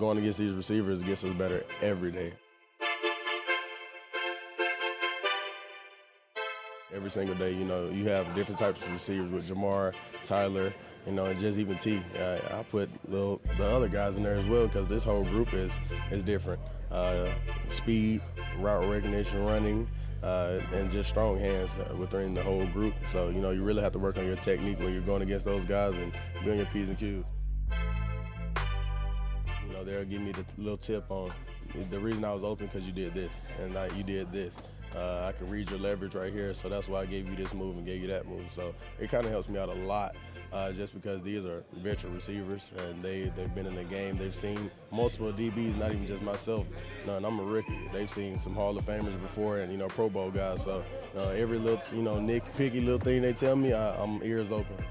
going against these receivers gets us better every day. Every single day, you know, you have different types of receivers with Ja'Marr, Tyler, you know, and just even T. I put the other guys in there as well because this whole group is different. Speed, route recognition, running, and just strong hands within the whole group. So, you know, you really have to work on your technique when you're going against those guys and doing your P's and Q's. You know, they'll give me the little tip on the reason I was open because you did this and you did this. I can read your leverage right here, so that's why I gave you this move and gave you that move. So it kind of helps me out a lot just because these are veteran receivers and they've been in the game. They've seen multiple DBs, not even just myself. No, and I'm a rookie. They've seen some Hall of Famers before and, you know, Pro Bowl guys. So every little, you know, nitpicky little thing they tell me, I'm ears open.